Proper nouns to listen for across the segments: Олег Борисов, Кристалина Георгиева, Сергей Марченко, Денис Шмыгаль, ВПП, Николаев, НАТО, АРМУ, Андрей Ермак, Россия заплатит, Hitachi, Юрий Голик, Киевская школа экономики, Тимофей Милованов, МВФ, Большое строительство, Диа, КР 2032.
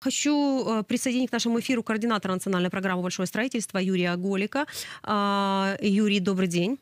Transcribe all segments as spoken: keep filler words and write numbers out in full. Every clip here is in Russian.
Хочу присоединить к нашему эфиру координатора национальной программы «Большое строительство» Юрия Голика. Юрий, добрый день.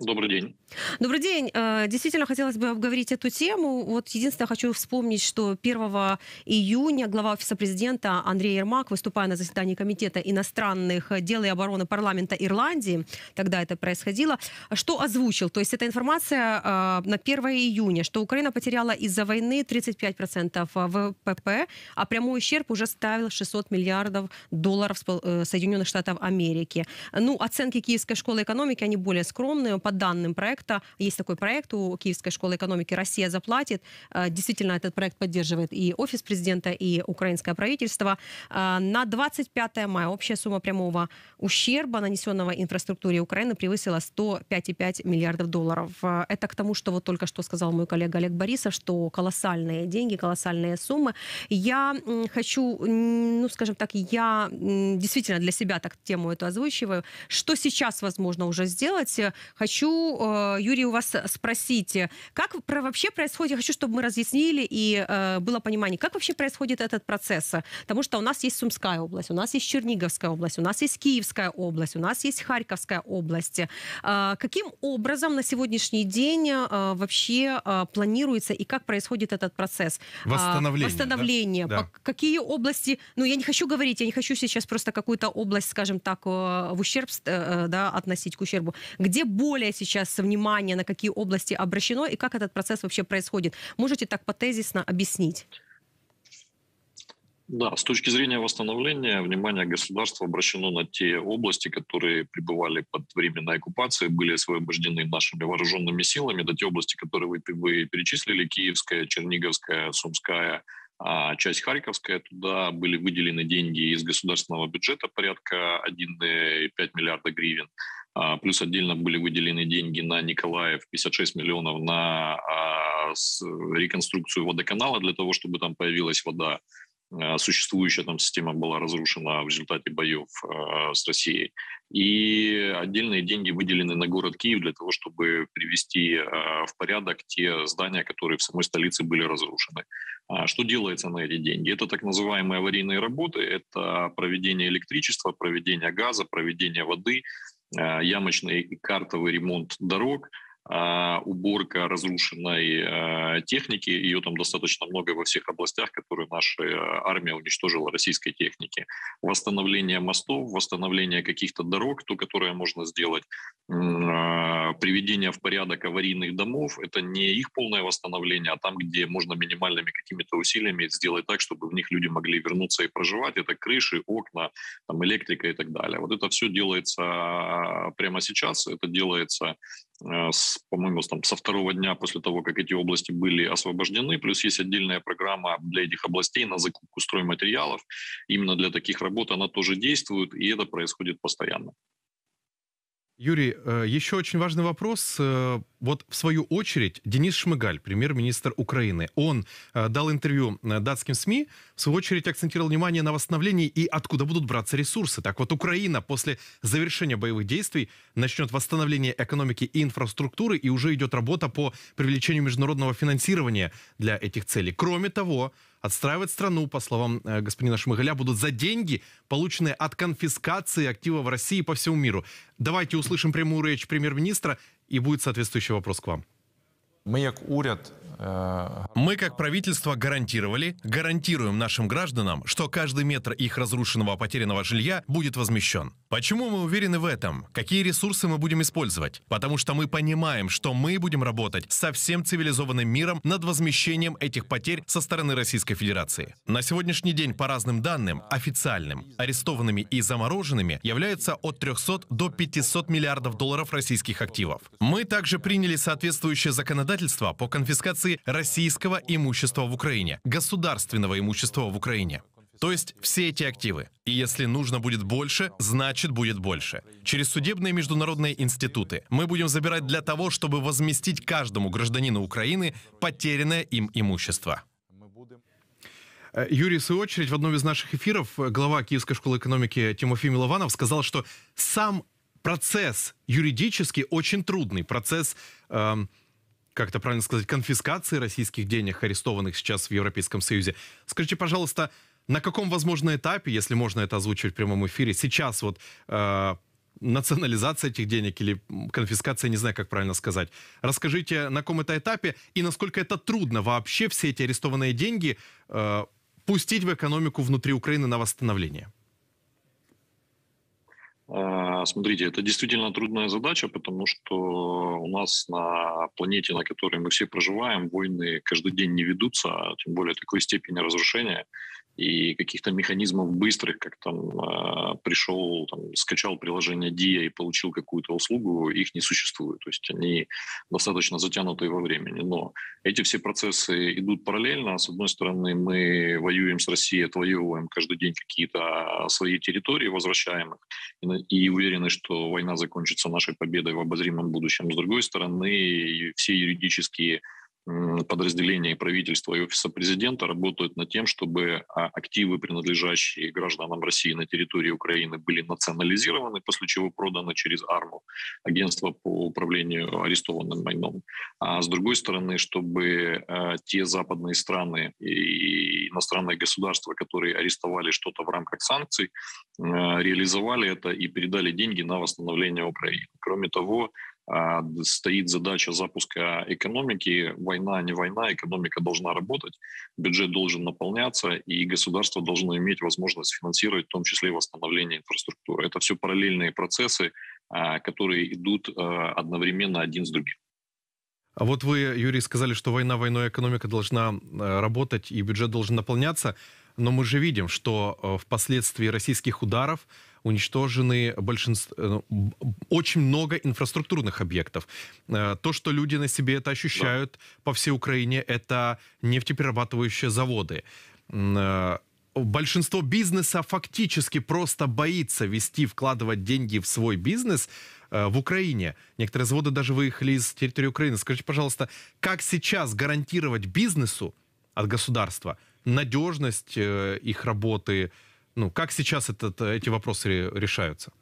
Добрый день. Добрый день. Действительно, хотелось бы обговорить эту тему. Вот единственное, хочу вспомнить, что первого июня глава Офиса президента Андрей Ермак, выступая на заседании Комитета иностранных дел и обороны парламента Ирландии, тогда это происходило, что озвучил. То есть это информация на первое июня, что Украина потеряла из-за войны тридцать пять процентов ВПП, а прямой ущерб уже ставил шестьсот миллиардов долларов Соединенных Штатов Америки. Ну, оценки Киевской школы экономики, они более скромные. По данным проекта, есть такой проект у Киевской школы экономики «Россия заплатит». Действительно, этот проект поддерживает и Офис президента, и украинское правительство. На двадцать пятое мая общая сумма прямого ущерба, нанесенного инфраструктуре Украины, превысила сто пять и пять десятых миллиардов долларов. Это к тому, что вот только что сказал мой коллега Олег Борисов, что колоссальные деньги, колоссальные суммы. Я хочу, ну, скажем так, я действительно для себя так тему эту озвучиваю. Что сейчас возможно уже сделать? Хочу, Юрий, у вас спросить, как вообще происходит, я хочу, чтобы мы разъяснили и было понимание, как вообще происходит этот процесс, потому что у нас есть Сумская область, у нас есть Черниговская область, у нас есть Киевская область, у нас есть Харьковская область. Каким образом на сегодняшний день вообще планируется и как происходит этот процесс? Восстановление. Восстановление. Да? Какие области, ну я не хочу говорить, я не хочу сейчас просто какую-то область, скажем так, в ущерб, да, относить к ущербу. Где более сейчас внимание, на какие области обращено и как этот процесс вообще происходит? Можете так потезисно объяснить? Да, с точки зрения восстановления, внимание государства обращено на те области, которые пребывали под временной оккупацией, были освобождены нашими вооруженными силами. Это те области, которые вы, вы перечислили, Киевская, Черниговская, Сумская, а часть Харьковская. Туда были выделены деньги из государственного бюджета, порядка одна целая пять десятых миллиарда гривен. Плюс отдельно были выделены деньги на Николаев, пятьдесят шесть миллионов, на реконструкцию водоканала для того, чтобы там появилась вода. Существующая там система была разрушена в результате боев с Россией. И отдельные деньги выделены на город Киев для того, чтобы привести в порядок те здания, которые в самой столице были разрушены. Что делается на эти деньги? Это так называемые аварийные работы, это проведение электричества, проведение газа, проведение воды, ямочный и картовый ремонт дорог, уборка разрушенной техники. Ее там достаточно много во всех областях, которые наша армия уничтожила российской техники. Восстановление мостов, восстановление каких-то дорог, то, которое можно сделать. Приведение в порядок аварийных домов. Это не их полное восстановление, а там, где можно минимальными какими-то усилиями сделать так, чтобы в них люди могли вернуться и проживать. Это крыши, окна, там, электрика и так далее. Вот это все делается прямо сейчас. Это делается... по-моему, со второго дня после того, как эти области были освобождены. Плюс есть отдельная программа для этих областей на закупку стройматериалов. Именно для таких работ она тоже действует, и это происходит постоянно. Юрий, еще очень важный вопрос. Вот в свою очередь Денис Шмыгаль, премьер-министр Украины, он дал интервью датским СМИ, в свою очередь акцентировал внимание на восстановлении и откуда будут браться ресурсы. Так вот, Украина после завершения боевых действий начнет восстановление экономики и инфраструктуры, и уже идет работа по привлечению международного финансирования для этих целей. Кроме того, отстраивать страну, по словам господина Шмыгаля, будут за деньги, полученные от конфискации активов России по всему миру. Давайте услышим прямую речь премьер-министра, и будет соответствующий вопрос к вам. Мы, как правительство, гарантировали, гарантируем нашим гражданам, что каждый метр их разрушенного потерянного жилья будет возмещен. Почему мы уверены в этом? Какие ресурсы мы будем использовать? Потому что мы понимаем, что мы будем работать со всем цивилизованным миром над возмещением этих потерь со стороны Российской Федерации. На сегодняшний день, по разным данным, официальным, арестованными и замороженными являются от трёхсот до пятисот миллиардов долларов российских активов. Мы также приняли соответствующее законодательство по конфискации российского имущества в Украине, государственного имущества в Украине. То есть все эти активы. И если нужно будет больше, значит будет больше. Через судебные международные институты мы будем забирать для того, чтобы возместить каждому гражданину Украины потерянное им имущество. Юрий, в свою очередь, в одном из наших эфиров глава Киевской школы экономики Тимофей Милованов сказал, что сам процесс юридически очень трудный, процесс... Э, как это правильно сказать, конфискации российских денег, арестованных сейчас в Европейском Союзе. Скажите, пожалуйста, на каком, возможно, этапе, если можно это озвучивать в прямом эфире, сейчас вот э, национализация этих денег или конфискация, не знаю, как правильно сказать. Расскажите, на каком это этапе и насколько это трудно вообще все эти арестованные деньги э, пустить в экономику внутри Украины на восстановление? Смотрите, это действительно трудная задача, потому что у нас на планете, на которой мы все проживаем, войны каждый день не ведутся, тем более такой степени разрушения и каких-то механизмов быстрых, как там пришел, там, скачал приложение Диа и получил какую-то услугу, их не существует. То есть они достаточно затянуты во времени. Но эти все процессы идут параллельно. С одной стороны, мы воюем с Россией, отвоевываем каждый день какие-то свои территории, возвращаем их, и уверены, что война закончится нашей победой в обозримом будущем. С другой стороны, все юридические подразделения правительства и офиса президента работают над тем, чтобы активы, принадлежащие гражданам России на территории Украины, были национализированы, после чего проданы через АРМУ, агентство по управлению арестованным майном. А с другой стороны, чтобы те западные страны и иностранные государства, которые арестовали что-то в рамках санкций, реализовали это и передали деньги на восстановление Украины. Кроме того, стоит задача запуска экономики. Война не война, экономика должна работать, бюджет должен наполняться, и государство должно иметь возможность финансировать, в том числе восстановление инфраструктуры. Это все параллельные процессы, которые идут одновременно один с другим. А вот вы, Юрий, сказали, что война войной, экономика должна работать и бюджет должен наполняться, но мы же видим, что впоследствии российских ударов уничтожены большинство, очень много инфраструктурных объектов. То, что люди на себе это ощущают, да, по всей Украине, это нефтеперерабатывающие заводы. Большинство бизнеса фактически просто боится вести, вкладывать деньги в свой бизнес в Украине. Некоторые заводы даже выехали из территории Украины. Скажите, пожалуйста, как сейчас гарантировать бизнесу от государства надежность их работы? Ну, как сейчас этот, эти вопросы решаются?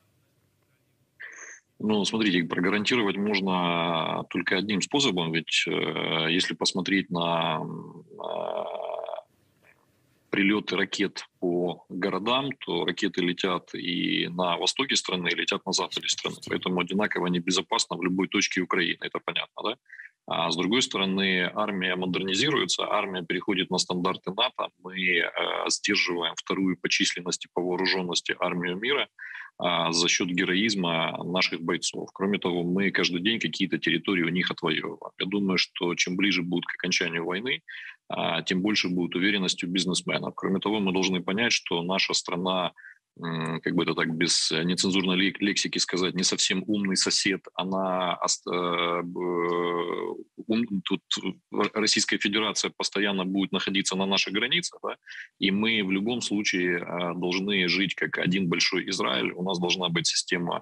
Ну, смотрите, прогарантировать можно только одним способом, ведь э, если посмотреть на э, прилеты ракет по городам, то ракеты летят и на востоке страны, и летят на западе страны, поэтому одинаково небезопасно в любой точке Украины, это понятно, да? А с другой стороны, армия модернизируется, армия переходит на стандарты НАТО, мы э, сдерживаем вторую по численности, по вооруженности армию мира э, за счет героизма наших бойцов. Кроме того, мы каждый день какие-то территории у них отвоевываем. Я думаю, что чем ближе будут к окончанию войны, э, тем больше будет уверенность у бизнесменов. Кроме того, мы должны понять, что наша страна, как бы это так без нецензурной лексики сказать, не совсем умный сосед, она тут Российская Федерация постоянно будет находиться на наших границах, да? И мы в любом случае должны жить как один большой Израиль. У нас должна быть система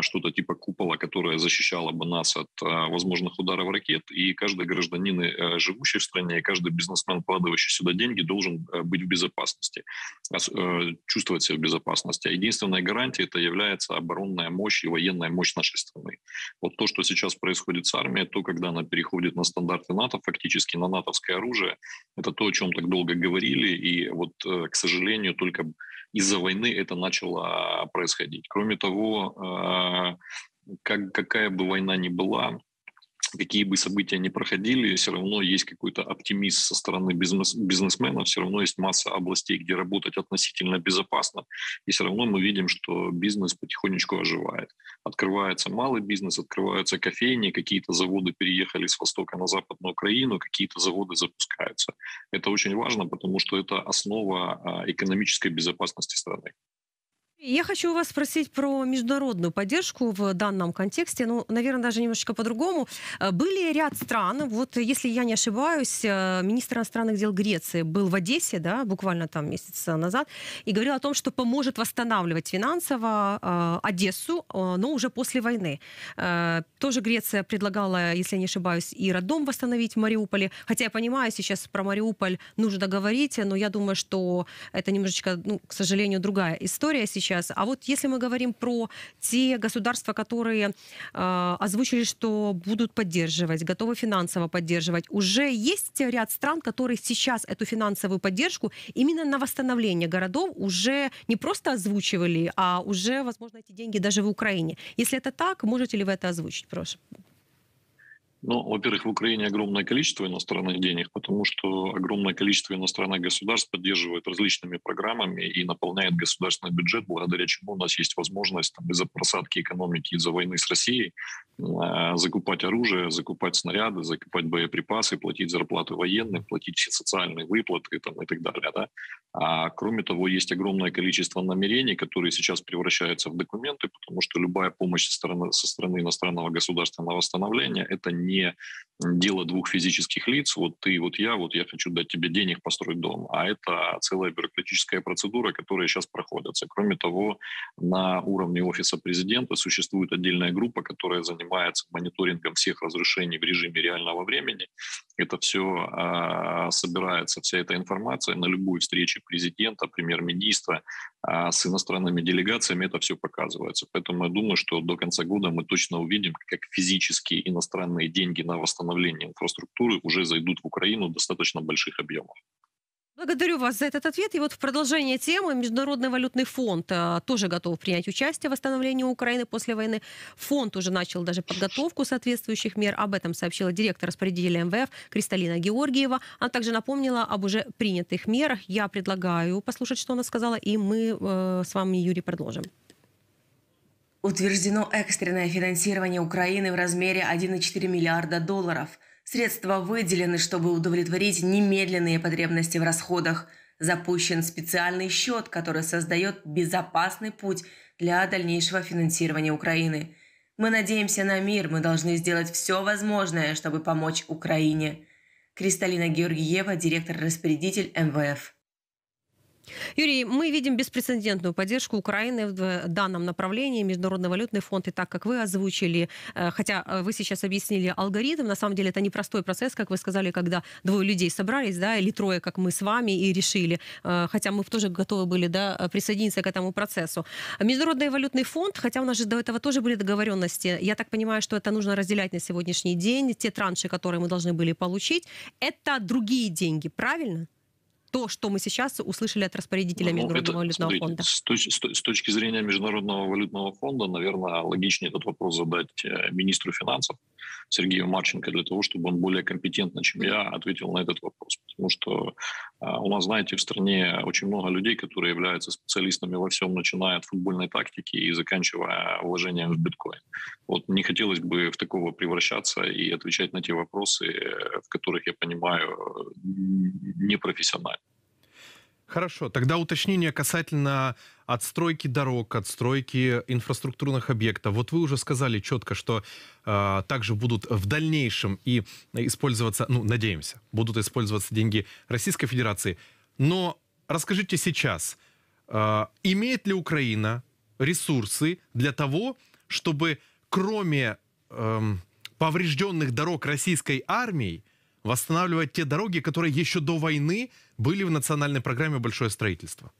что-то типа купола, которая защищала бы нас от возможных ударов ракет, и каждый гражданин, живущий в стране, и каждый бизнесмен, вкладывающий сюда деньги, должен быть в безопасности, чувствовать себя в безопасности. Единственной гарантией это является оборонная мощь и военная мощь нашей страны. Вот то, что сейчас происходит с армией, то, когда она переходит на стандарты НАТО, фактически на натовское оружие, это то, о чем так долго говорили, и вот, к сожалению, только из-за войны это начало происходить. Кроме того, как, какая бы война ни была, какие бы события ни проходили, все равно есть какой-то оптимизм со стороны бизнес, бизнесменов, все равно есть масса областей, где работать относительно безопасно, и все равно мы видим, что бизнес потихонечку оживает. Открывается малый бизнес, открываются кофейни, какие-то заводы переехали с востока на западную Украину, какие-то заводы запускаются. Это очень важно, потому что это основа экономической безопасности страны. Я хочу вас спросить про международную поддержку в данном контексте. Ну, наверное, даже немножечко по-другому. Были ряд стран, вот если я не ошибаюсь, министр иностранных дел Греции был в Одессе, да, буквально там месяц назад, и говорил о том, что поможет восстанавливать финансово Одессу, но уже после войны. Тоже Греция предлагала, если я не ошибаюсь, и роддом восстановить в Мариуполе. Хотя я понимаю, сейчас про Мариуполь нужно говорить, но я думаю, что это немножечко, ну, к сожалению, другая история сейчас. сейчас. А вот если мы говорим про те государства, которые э, озвучили, что будут поддерживать, готовы финансово поддерживать, уже есть ряд стран, которые сейчас эту финансовую поддержку именно на восстановление городов уже не просто озвучивали, а уже, возможно, эти деньги даже в Украине. Если это так, можете ли вы это озвучить, прошу? Ну, во-первых, в Украине огромное количество иностранных денег, потому что огромное количество иностранных государств поддерживает различными программами и наполняет государственный бюджет, благодаря чему у нас есть возможность там, из-за просадки экономики, из-за войны с Россией э, закупать оружие, закупать снаряды, закупать боеприпасы, платить зарплаты военных, платить все социальные выплаты там, и так далее. Да? А, кроме того, есть огромное количество намерений, которые сейчас превращаются в документы, потому что любая помощь со стороны, со стороны иностранного государства на восстановление – это не не дело двух физических лиц, вот ты, вот я, вот я хочу дать тебе денег построить дом, а это целая бюрократическая процедура, которая сейчас проходится. Кроме того, на уровне офиса президента существует отдельная группа, которая занимается мониторингом всех разрешений в режиме реального времени. Это все а, собирается, вся эта информация на любую встречу президента, премьер-министра а, с иностранными делегациями, это все показывается. Поэтому я думаю, что до конца года мы точно увидим, как физически иностранные деньги на восстановление инфраструктуры уже зайдут в Украину в достаточно больших объемах. Благодарю вас за этот ответ. И вот в продолжение темы Международный валютный фонд тоже готов принять участие в восстановлении Украины после войны. Фонд уже начал даже подготовку соответствующих мер. Об этом сообщила директор распорядителя МВФ Кристалина Георгиева. Она также напомнила об уже принятых мерах. Я предлагаю послушать, что она сказала, и мы э, с вами, Юрий, продолжим. Утверждено экстренное финансирование Украины в размере одна целая четыре десятых миллиарда долларов. Средства выделены, чтобы удовлетворить немедленные потребности в расходах. Запущен специальный счет, который создает безопасный путь для дальнейшего финансирования Украины. Мы надеемся на мир, мы должны сделать все возможное, чтобы помочь Украине. Кристалина Георгиева, директор-распорядитель МВФ. Юрий, мы видим беспрецедентную поддержку Украины в данном направлении. Международный валютный фонд, и так как вы озвучили, хотя вы сейчас объяснили алгоритм, на самом деле это непростой процесс, как вы сказали, когда двое людей собрались, да, или трое, как мы с вами, и решили. Хотя мы тоже готовы были, да, присоединиться к этому процессу. Международный валютный фонд, хотя у нас же до этого тоже были договоренности, я так понимаю, что это нужно разделять на сегодняшний день, те транши, которые мы должны были получить, это другие деньги, правильно? То, что мы сейчас услышали от распорядителя ну, Международного это, валютного смотрите, фонда. С точки, с точки зрения Международного валютного фонда, наверное, логичнее этот вопрос задать министру финансов Сергею Марченко, для того, чтобы он более компетентно, чем я, ответил на этот вопрос. Потому что у нас, знаете, в стране очень много людей, которые являются специалистами во всем, начиная от футбольной тактики и заканчивая вложением в биткоин. Вот не хотелось бы в такого превращаться и отвечать на те вопросы, в которых, я понимаю, непрофессионально. Хорошо, тогда уточнение касательно отстройки дорог, отстройки инфраструктурных объектов. Вот вы уже сказали четко, что э, также будут в дальнейшем и использоваться, ну, надеемся, будут использоваться деньги Российской Федерации. Но расскажите сейчас, э, имеет ли Украина ресурсы для того, чтобы кроме э, поврежденных дорог российской армией восстанавливать те дороги, которые еще до войны были в национальной программе «Большое строительство»?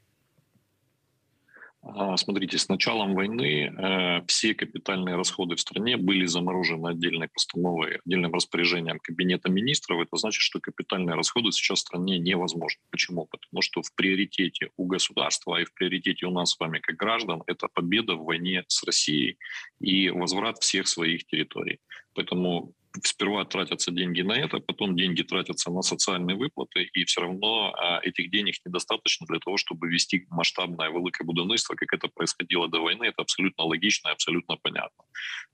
Смотрите, с началом войны э, все капитальные расходы в стране были заморожены отдельной постановой, отдельным распоряжением Кабинета министров. Это значит, что капитальные расходы сейчас в стране невозможны. Почему? Потому что в приоритете у государства и в приоритете у нас с вами как граждан это победа в войне с Россией и возврат всех своих территорий. Поэтому сперва тратятся деньги на это, потом деньги тратятся на социальные выплаты, и все равно этих денег недостаточно для того, чтобы вести масштабное великое будовництво, как это происходило до войны. Это абсолютно логично и абсолютно понятно.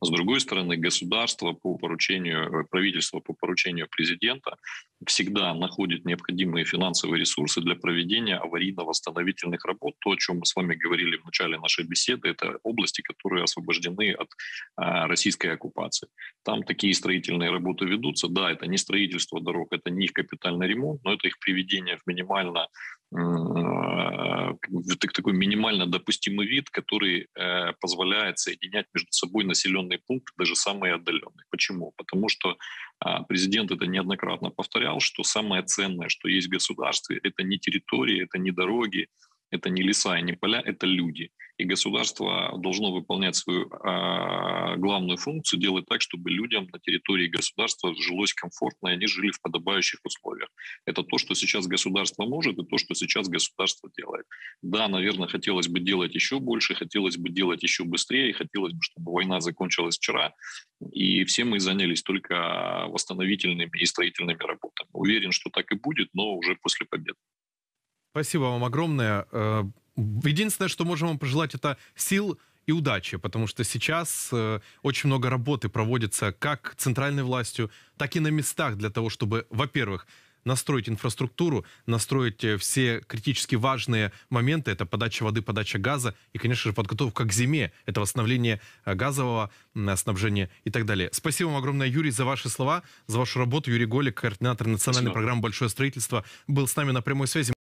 С другой стороны, государство по поручению, правительство по поручению президента всегда находит необходимые финансовые ресурсы для проведения аварийно-восстановительных работ. То, о чем мы с вами говорили в начале нашей беседы, это области, которые освобождены от российской оккупации. Там такие строительные работы ведутся. Да, это не строительство дорог, это не их капитальный ремонт, но это их приведение в минимально, в такой минимально допустимый вид, который позволяет соединять между собой населенные пункты, даже самые отдаленные. Почему? Потому что президент это неоднократно повторял, что самое ценное, что есть в государстве, это не территории, это не дороги, это не леса и не поля, это люди. И государство должно выполнять свою а, главную функцию, делать так, чтобы людям на территории государства жилось комфортно, и они жили в подобающих условиях. Это то, что сейчас государство может, и то, что сейчас государство делает. Да, наверное, хотелось бы делать еще больше, хотелось бы делать еще быстрее, хотелось бы, чтобы война закончилась вчера, и все мы занялись только восстановительными и строительными работами. Уверен, что так и будет, но уже после победы. Спасибо вам огромное. Единственное, что можем вам пожелать, это сил и удачи, потому что сейчас очень много работы проводится как центральной властью, так и на местах для того, чтобы, во-первых, настроить инфраструктуру, настроить все критически важные моменты. Это подача воды, подача газа и, конечно же, подготовка к зиме. Это восстановление газового снабжения и так далее. Спасибо вам огромное, Юрий, за ваши слова, за вашу работу. Юрий Голик, координатор национальной программы «Большое строительство», был с нами на прямой связи.